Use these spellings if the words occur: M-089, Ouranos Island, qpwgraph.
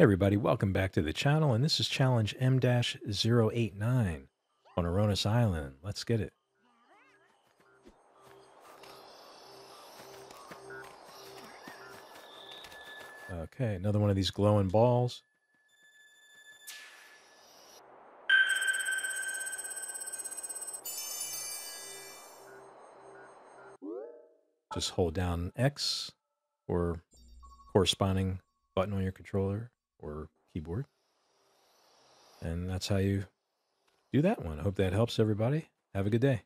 Hey everybody, welcome back to the channel, and this is challenge M-089 on Ouranos Island. Let's get it. Okay, another one of these glowing balls. Just hold down X or corresponding button on your controller or keyboard. And that's how you do that one. I hope that helps everybody. Have a good day.